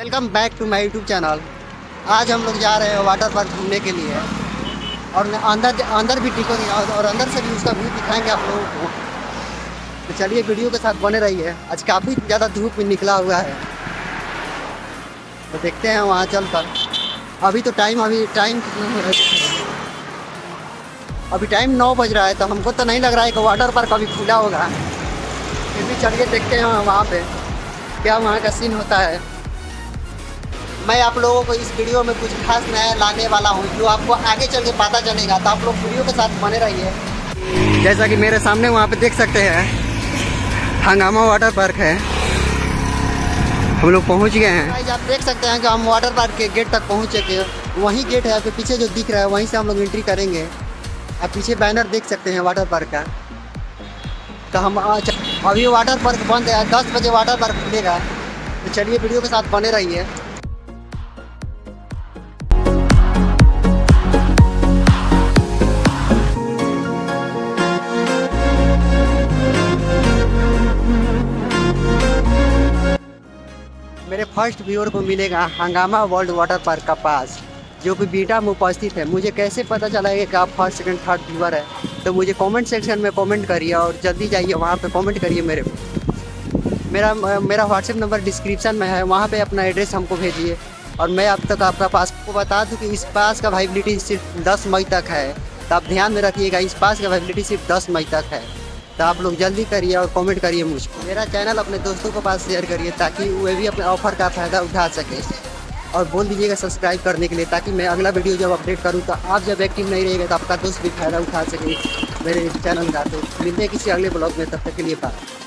Welcome back to my YouTube channel. आज हम लोग जा रहे हैं वाटर पार्क घूमने के लिए और अंदर भी टिको और अंदर से भी उसका व्यू दिखाएंगे आप लोगों को। तो चलिए वीडियो के साथ बने रहिए। आज काफ़ी ज़्यादा धूप भी निकला हुआ है, तो देखते हैं वहाँ चलकर। अभी टाइम 9 बज रहा है, तो हमको तो नहीं लग रहा है कि वाटर पार्क अभी खुला होगा, फिर भी चलिए देखते हैं वहाँ पे क्या वहाँ का सीन होता है। मैं आप लोगों को इस वीडियो में कुछ खास नया लाने वाला हूँ जो आपको आगे चल के पता चलेगा, तो आप लोग वीडियो के साथ बने रहिए। जैसा कि मेरे सामने वहाँ पे देख सकते हैं हंगामा वाटर पार्क है, हम लोग पहुँच गए हैं। आप देख सकते हैं कि हम वाटर पार्क के गेट तक पहुँचे के वहीं गेट है आपके पीछे जो दिख रहा है, वहीं से हम लोग एंट्री करेंगे। आप पीछे बैनर देख सकते हैं वाटर पार्क का। तो हम अभी वाटर पार्क बंद है, 10 बजे वाटर पार्क खुलेगा। तो चलिए वीडियो के साथ बने रहिए। मेरे फर्स्ट व्यूअर को मिलेगा हंगामा वर्ल्ड वाटर पार्क का पास, जो कि बीटा में उपस्थित है। मुझे कैसे पता चला कि आप फर्स्ट सेकंड थर्ड व्यूअर है, तो मुझे कमेंट सेक्शन में कमेंट करिए और जल्दी जाइए वहाँ पे कमेंट करिए। मेरा व्हाट्सएप नंबर डिस्क्रिप्शन में है, वहाँ पे अपना एड्रेस हमको भेजिए और मैं अब तक आपका पास को बता दूँ कि इस पास का वाइबिलिटी सिर्फ 10 मई तक है। तो आप ध्यान में रखिएगा, इस पास का वाइबिलिटी सिर्फ 10 मई तक है। तो आप लोग जल्दी करिए और कमेंट करिए मुझको। मेरा चैनल अपने दोस्तों के पास शेयर करिए ताकि वे भी अपने ऑफर का फ़ायदा उठा सके, और बोल दीजिएगा सब्सक्राइब करने के लिए, ताकि मैं अगला वीडियो जब अपडेट करूं तो आप जब एक्टिव नहीं रहेगा तो आपका दोस्त भी फ़ायदा उठा सके मेरे चैनल का। तो मिलते हैं किसी अगले ब्लॉग में, तब तक के लिए बाय।